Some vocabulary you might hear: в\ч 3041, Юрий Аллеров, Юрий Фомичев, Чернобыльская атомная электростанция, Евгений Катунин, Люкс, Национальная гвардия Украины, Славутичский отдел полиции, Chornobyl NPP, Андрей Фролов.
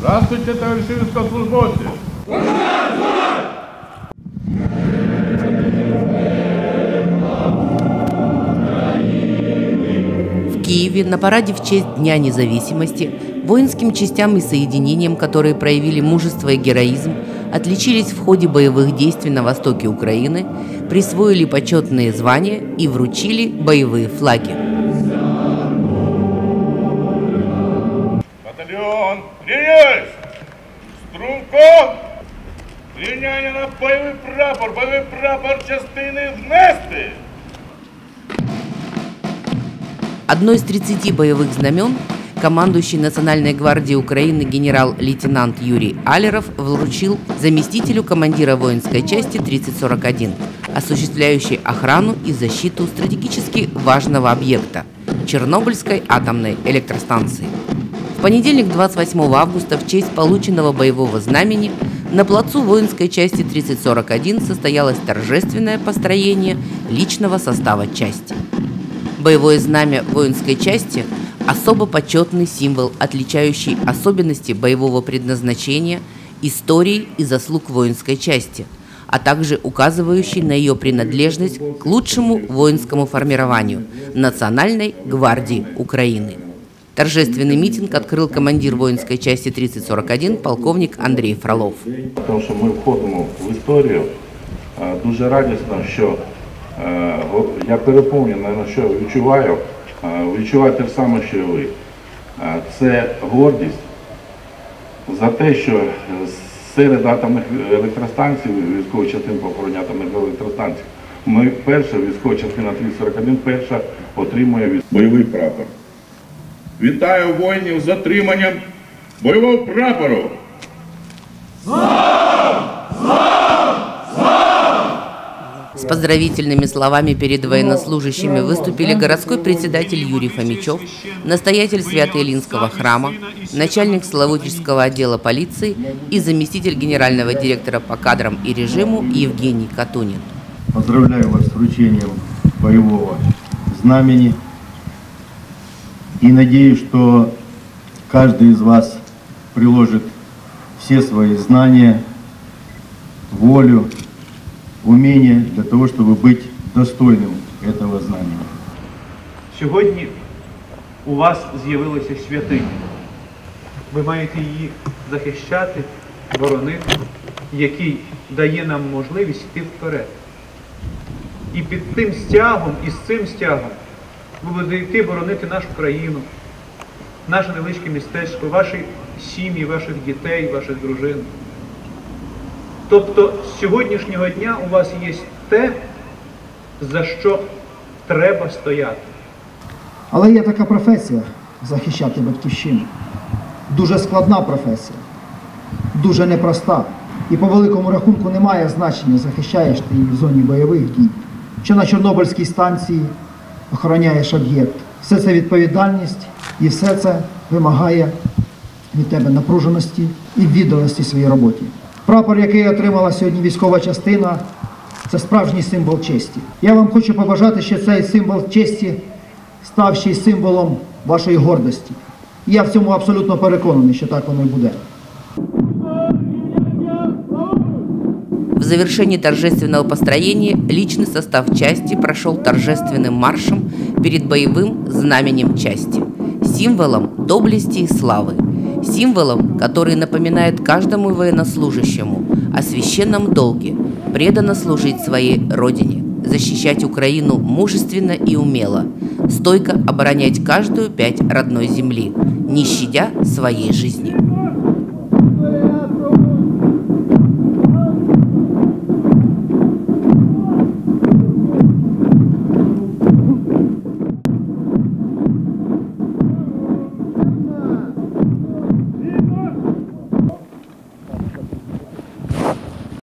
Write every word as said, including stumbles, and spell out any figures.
Здравствуйте, товарищи военнослужащие! Ура! Ура! В Киеве на параде в честь Дня независимости воинским частям и соединениям, которые проявили мужество и героизм, отличились в ходе боевых действий на востоке Украины, присвоили почетные звания и вручили боевые флаги. Батальон, принять! Струнко! Принять на боевый прапор! Боевый прапор частины внести! Одно из тридцати боевых знамен командующий Национальной гвардии Украины генерал-лейтенант Юрий Аллеров вручил заместителю командира воинской части тридцать сорок один, осуществляющей охрану и защиту стратегически важного объекта – Чернобыльской атомной электростанции. В понедельник, двадцать восьмого августа, в честь полученного боевого знамени на плацу воинской части тридцать сорок один состоялось торжественное построение личного состава части. Боевое знамя воинской части – особо почетный символ, отличающий особенности боевого предназначения, истории и заслуг воинской части, а также указывающий на ее принадлежность к лучшему воинскому формированию – Национальной гвардии Украины. Торжественный митинг открыл командир воинской части тридцать сорок один полковник Андрей Фролов. Потому что мы входим в историю, дуже радісно, що я переповнений, наверное, що відчуваю, відчуваю те саме, що і ви. Це гордість за те, що серед атомних електростанцій, військових частин по охороні атомних електростанцій, ми перша військова частина тридцять сорок один перша отримує бойовий прапор. Вітаю воїнів з отриманням бойового прапору! С поздравительными словами перед военнослужащими выступили городской председатель Юрий Фомичев, настоятель Свято-Илинского храма, начальник Славутичского отдела полиции и заместитель генерального директора по кадрам и режиму Евгений Катунин. Поздравляю вас с вручением боевого знамени и надеюсь, что каждый из вас приложит все свои знания, волю, умение для того, чтобы быть достойным этого знания. Сьогодні у вас з'явилася святиня. Ви маєте її захищати, боронити, який дає нам можливість йти вперед. І під тим стягом, і з цим стягом ви будете йти боронити нашу країну, наше невеличке містечко, ваші сім'ї, ваших дітей, ваших дружин. Тобто з сьогоднішнього дня у вас є те, за що треба стояти. Але є така професія – захищати батьківщину. Дуже складна професія, дуже непроста. І по великому рахунку немає значення, захищаєш ти її в зоні бойових дій, чи на Чорнобильській станції охороняєш об'єкт. Все це відповідальність і все це вимагає від тебе напруженості і відданості своїй роботі. Прапор, який отримала сьогодні військова частина, це справжній символ честі. Я вам хочу побажати, що цей символ честі став ще й символом вашої гордості. І я в цьому абсолютно переконаний, що так воно і буде. В завершении торжественного построения личный состав части прошел торжественным маршем перед боевым знаменем части, символом доблести и славы. Символом, который напоминает каждому военнослужащему о священном долге преданно служить своей Родине, защищать Украину мужественно и умело, стойко оборонять каждую пять родной земли, не щадя своей жизни.